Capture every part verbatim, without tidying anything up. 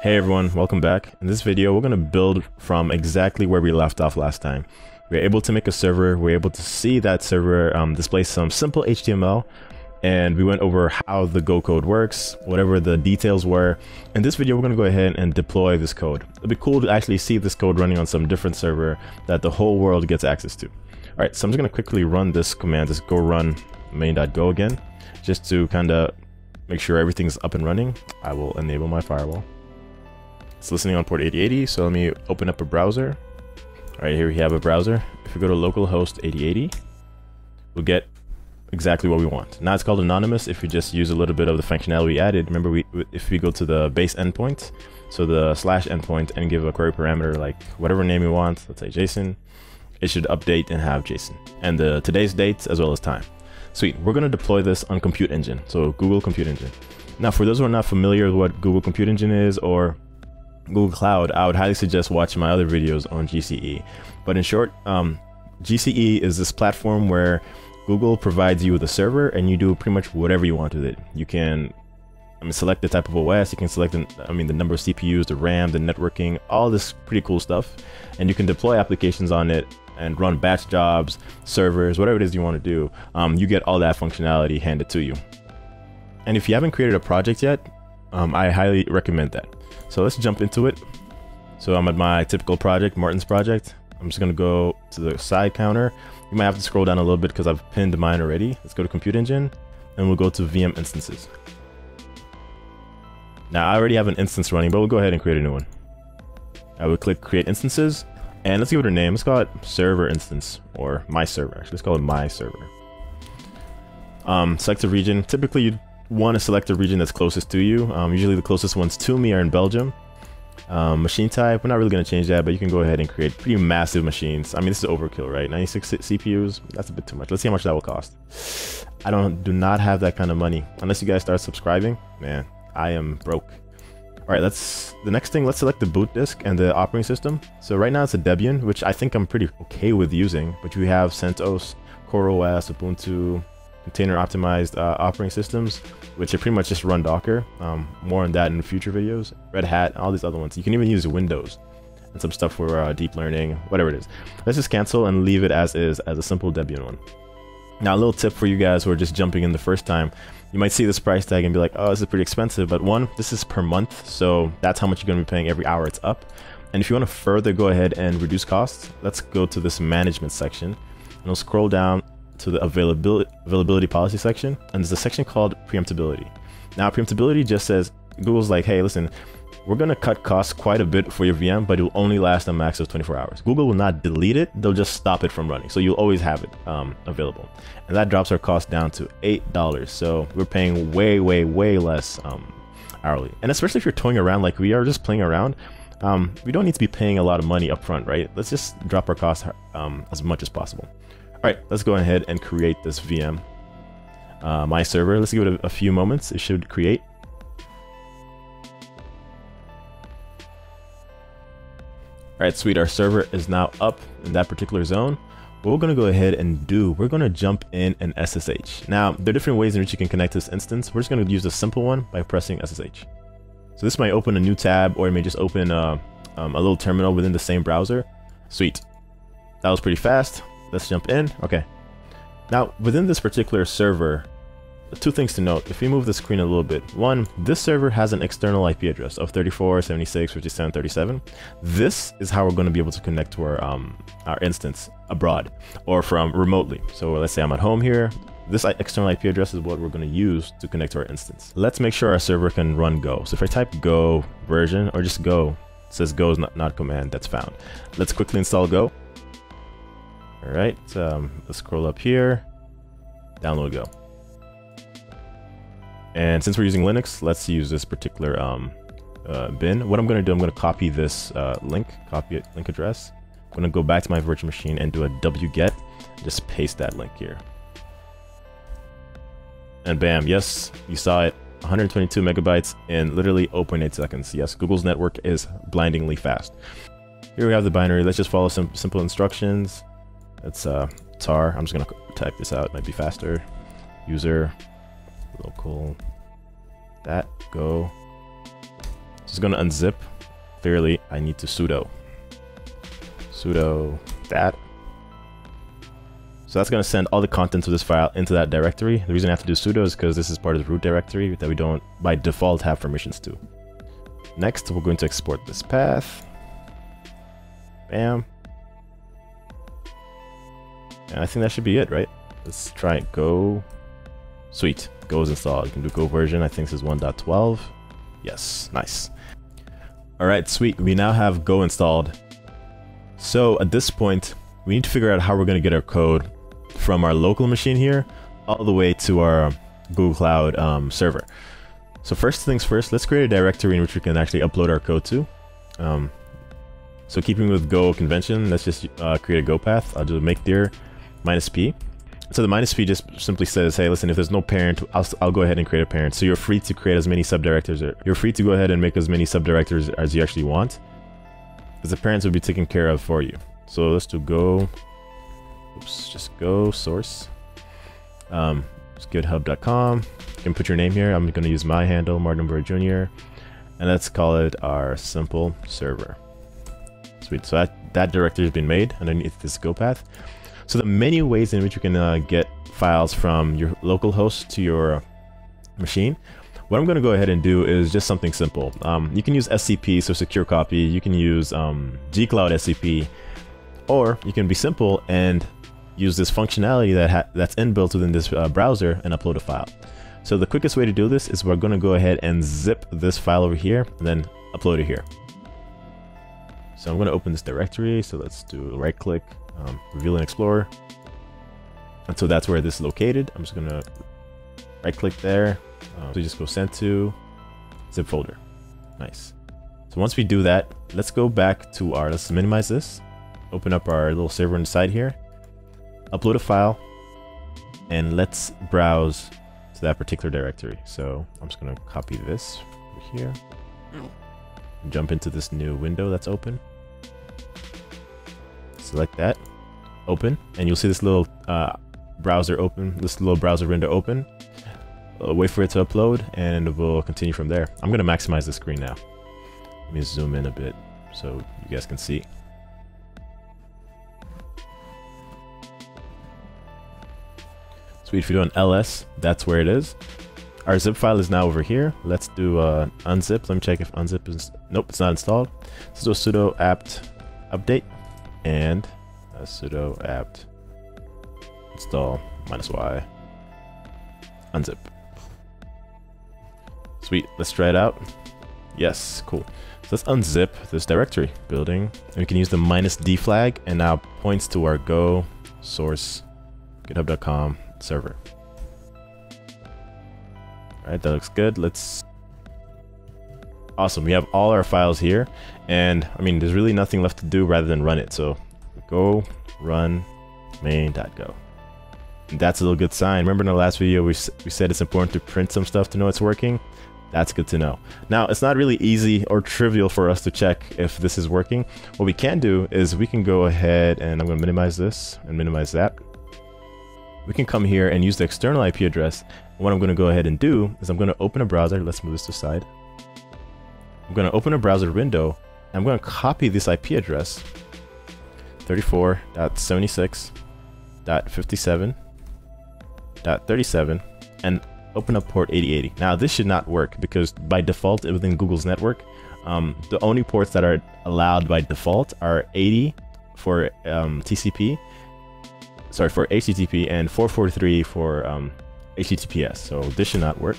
Hey everyone, welcome back. In this video, we're going to build from exactly where we left off last time. We were able to make a server, we were able to see that server um, display some simple H T M L, and we went over how the Go code works, whatever the details were. In this video, we're going to go ahead and deploy this code. It'd be cool to actually see this code running on some different server that the whole world gets access to. Alright, so I'm just going to quickly run this command, just go run main.go again, just to kind of make sure everything's up and running. I will enable my firewall. It's listening on port eighty eighty, so let me open up a browser. Alright, here we have a browser. If we go to localhost eighty eighty, we'll get exactly what we want. Now it's called anonymous if we just use a little bit of the functionality we added. Remember, we if we go to the base endpoint, so the slash endpoint, and give a query parameter like whatever name we want, let's say JSON, it should update and have JSON. And the today's date as well as time. Sweet, we're going to deploy this on Compute Engine, so Google Compute Engine. Now for those who are not familiar with what Google Compute Engine is or Google Cloud, I would highly suggest watching my other videos on G C E. But in short, um, G C E is this platform where Google provides you with a server and you do pretty much whatever you want with it. You can I mean, select the type of O S, you can select the, I mean, the number of C P Us, the RAM, the networking, all this pretty cool stuff. And you can deploy applications on it and run batch jobs, servers, whatever it is you want to do. Um, you get all that functionality handed to you. And if you haven't created a project yet, um, I highly recommend that. So let's jump into it. So I'm at my typical project, Martin's project. I'm just gonna go to the side counter. You might have to scroll down a little bit because I've pinned mine already. Let's go to Compute Engine and we'll go to V M instances. Now I already have an instance running, but we'll go ahead and create a new one. I would click create instances and let's give it a name. Let's call it server instance or my server. Actually, let's call it my server. Um, select a region. Typically you'd want to select the region that's closest to you. Um, usually the closest ones to me are in Belgium. Um, machine type, we're not really going to change that, but you can go ahead and create pretty massive machines. I mean, this is overkill, right? ninety-six C P Us, that's a bit too much. Let's see how much that will cost. I don't, do not have that kind of money. Unless you guys start subscribing, man, I am broke. All right, let's, the next thing, let's select the boot disk and the operating system. So right now it's a Debian, which I think I'm pretty okay with using, but you have CentOS, CoreOS, Ubuntu, container optimized uh, operating systems, which are pretty much just run Docker. Um, more on that in future videos. Red Hat, all these other ones. You can even use Windows and some stuff for uh, deep learning, whatever it is. Let's just cancel and leave it as is, as a simple Debian one. Now, a little tip for you guys who are just jumping in the first time. You might see this price tag and be like, oh, this is pretty expensive. But one, this is per month. So that's how much you're going to be paying every hour it's up. And if you want to further go ahead and reduce costs, let's go to this management section and we'll scroll down to the availability availability policy section, and there's a section called preemptability. Now preemptability just says, Google's like, hey, listen, we're gonna cut costs quite a bit for your V M, but it will only last a max of twenty-four hours. Google will not delete it, they'll just stop it from running. So you'll always have it um, available. And that drops our cost down to eight dollars. So we're paying way, way, way less um, hourly. And especially if you're toying around like we are, just playing around, um, we don't need to be paying a lot of money up front, right? Let's just drop our costs um, as much as possible. All right, let's go ahead and create this V M, uh, my server. Let's give it a, a few moments. It should create. All right, sweet. Our server is now up in that particular zone. What we're going to go ahead and do, we're going to jump in and S S H. Now, there are different ways in which you can connect this instance. We're just going to use a simple one by pressing S S H. So this might open a new tab, or it may just open uh, um, a little terminal within the same browser. Sweet. That was pretty fast. Let's jump in. Okay. Now, within this particular server, two things to note. If we move the screen a little bit, one, this server has an external I P address of thirty-four, seventy-six, fifty-seven, thirty-seven. This is how we're going to be able to connect to our, um, our instance abroad or from remotely. So let's say I'm at home here. This external I P address is what we're going to use to connect to our instance. Let's make sure our server can run Go. So if I type Go version or just Go, it says Go is not, not a command that's found. Let's quickly install Go. All right, um, let's scroll up here, download Go. And since we're using Linux, let's use this particular um, uh, bin. What I'm going to do, I'm going to copy this uh, link, copy it, link address. I'm going to go back to my virtual machine and do a wget, just paste that link here. And bam, yes, you saw it, one hundred twenty-two megabytes in literally zero point eight seconds. Yes, Google's network is blindingly fast. Here we have the binary. Let's just follow some simple instructions. It's uh, tar, I'm just going to type this out, it might be faster, user, local, that, go, Just gonna unzip. Clearly, I need to sudo. Sudo that. So that's going to send all the contents of this file into that directory. The reason I have to do sudo is because this is part of the root directory that we don't, by default, have permissions to. Next, we're going to export this path. Bam. And I think that should be it, right? Let's try it. Go. Sweet. Go is installed. You can do go version. I think this is one point twelve. Yes. Nice. All right. Sweet. We now have go installed. So at this point, we need to figure out how we're going to get our code from our local machine here all the way to our Google Cloud um, server. So first things first, let's create a directory in which we can actually upload our code to. Um, so keeping with Go convention, let's just uh, create a Go path. I'll do make dir minus p. So the minus p just simply says, hey, listen, if there's no parent, I'll, I'll go ahead and create a parent. So you're free to create as many subdirectories, or you're free to go ahead and make as many subdirectories as you actually want, because the parents will be taken care of for you. So let's do go, oops, just go source, um, github dot com. You can put your name here. I'm going to use my handle, Martin Ombura Junior And let's call it our simple server. Sweet. So that, that directory has been made underneath this go path. So the many ways in which you can uh, get files from your local host to your machine. What I'm going to go ahead and do is just something simple. Um, you can use S C P, so secure copy. You can use um, gcloud S C P. Or you can be simple and use this functionality that ha that's inbuilt within this uh, browser and upload a file. So the quickest way to do this is we're going to go ahead and zip this file over here and then upload it here. So I'm going to open this directory. So let's do right click, um, reveal in Explorer. And so that's where this is located. I'm just going to right click there. Um, so just go send to zip folder. Nice. So once we do that, let's go back to our, let's minimize this. Open up our little server inside here, upload a file, and let's browse to that particular directory. So I'm just going to copy this over here, jump into this new window that's open, select that, open, and you'll see this little uh, browser open, this little browser window open. I'll wait for it to upload, and we'll continue from there. I'm going to maximize the screen now. Let me zoom in a bit so you guys can see. So if you do an ls, that's where it is. Our zip file is now over here. Let's do uh, unzip. Let me check if unzip is, nope, it's not installed. Let's do a sudo apt update and a sudo apt install minus y unzip. Sweet, let's try it out. Yes, cool. So let's unzip this directory building. And we can use the minus d flag and now points to our go source github dot com server. All right, that looks good. Let's awesome. We have all our files here, and I mean, there's really nothing left to do rather than run it. So go run main dot go. That's a little good sign. Remember in the last video we we said it's important to print some stuff to know it's working. That's good to know. Now, it's not really easy or trivial for us to check if this is working. What we can do is we can go ahead and I'm going to minimize this and minimize that. We can come here and use the external I P address. What I'm going to go ahead and do is I'm going to open a browser. Let's move this to side. I'm going to open a browser window. I'm going to copy this I P address, thirty-four dot seventy-six dot fifty-seven dot thirty-seven, and open up port eighty eighty. Now this should not work because by default within Google's network, um, the only ports that are allowed by default are eighty for um, T C P. Sorry, for H T T P and four forty-three for um, H T T P S. So this should not work.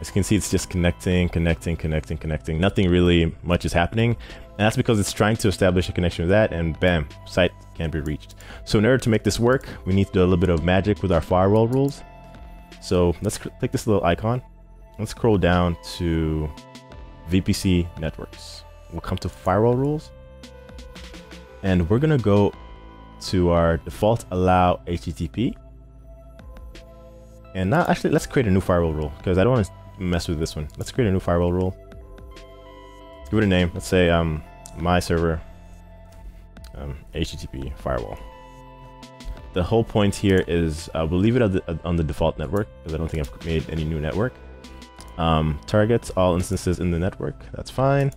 As you can see, it's just connecting, connecting, connecting, connecting. Nothing really much is happening. And that's because it's trying to establish a connection with that, and bam, site can't be reached. So in order to make this work, we need to do a little bit of magic with our firewall rules. So let's click this little icon. Let's scroll down to V P C networks. We'll come to firewall rules. And we're going to go to our default allow H T T P, and now actually let's create a new firewall rule because I don't want to mess with this one. Let's create a new firewall rule. Give it a name. Let's say um my server um, H T T P firewall. The whole point here is uh, we'll leave it at the, on the default network because I don't think I've made any new network. Um, targets all instances in the network. That's fine.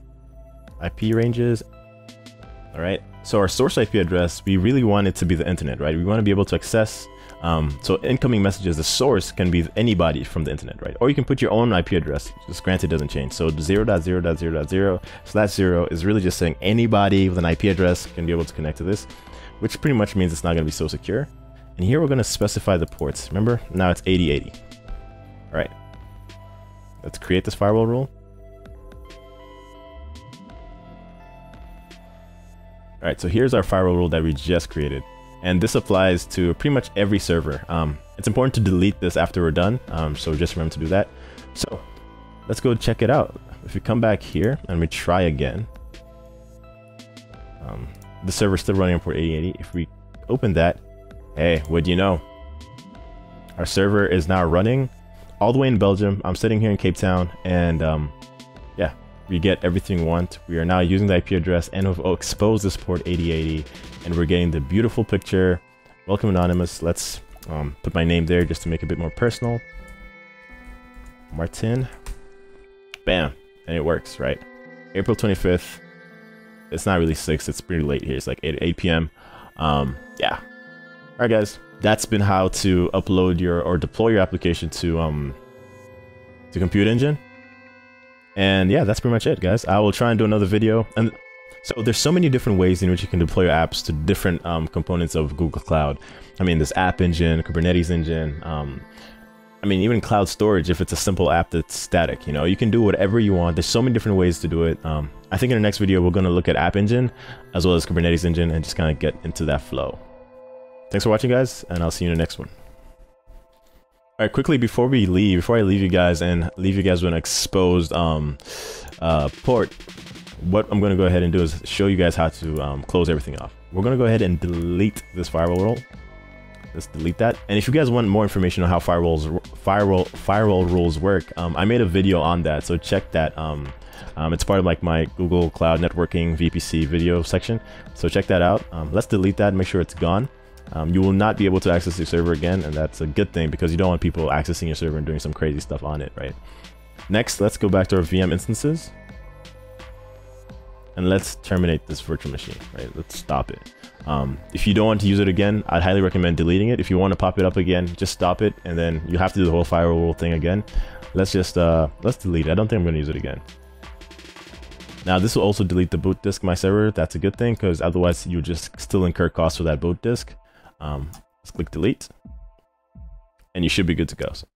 I P ranges. All right. So our source I P address, we really want it to be the internet, right? We want to be able to access. Um, so incoming messages, the source can be anybody from the internet, right? Or you can put your own I P address. Just granted, doesn't change. So zero dot zero dot zero dot zero slash zero is really just saying anybody with an I P address can be able to connect to this, which pretty much means it's not going to be so secure. And here we're going to specify the ports. Remember, now it's eighty eighty. All right. Let's create this firewall rule. All right, so here's our firewall rule that we just created. And this applies to pretty much every server. Um, it's important to delete this after we're done. Um, so just remember to do that. So let's go check it out. If we come back here and we try again, um, the server's still running on port eighty eighty. If we open that, hey, what do you know? Our server is now running all the way in Belgium. I'm sitting here in Cape Town, and um, yeah, we get everything we want. We are now using the I P address, and we've exposed this port eighty eighty, and we're getting the beautiful picture. Welcome, Anonymous. Let's um, put my name there just to make it a bit more personal. Martin. Bam. And it works, right? April twenty-fifth. It's not really six. It's pretty late here. It's like eight p m Um, yeah. All right, guys. That's been how to upload your or deploy your application to um to Compute Engine. And yeah, that's pretty much it, guys. I will try and do another video. And so there's so many different ways in which you can deploy your apps to different um, components of Google Cloud. I mean, there's App Engine, Kubernetes Engine. Um, I mean, even cloud storage, if it's a simple app that's static, you know, you can do whatever you want. There's so many different ways to do it. Um, I think in the next video, we're going to look at App Engine as well as Kubernetes Engine and just kind of get into that flow. Thanks for watching, guys, and I'll see you in the next one. All right, quickly before we leave, before I leave you guys and leave you guys with an exposed um, uh, port, what I'm going to go ahead and do is show you guys how to um, close everything off. We're going to go ahead and delete this firewall rule. Let's delete that. And if you guys want more information on how firewalls, firewall, firewall rules work, um, I made a video on that, so check that. Um, um, it's part of like my Google Cloud Networking V P C video section, so check that out. Um, let's delete that and make sure it's gone. Um, you will not be able to access your server again, and that's a good thing because you don't want people accessing your server and doing some crazy stuff on it, right? Next, let's go back to our V M instances. And let's terminate this virtual machine, right? Let's stop it. Um, if you don't want to use it again, I'd highly recommend deleting it. If you want to pop it up again, just stop it, and then you have to do the whole firewall thing again. Let's just, uh, let's delete it. I don't think I'm going to use it again. Now, this will also delete the boot disk, my server. That's a good thing, because otherwise you just still incur costs for that boot disk. Um, let's click delete, and you should be good to go. So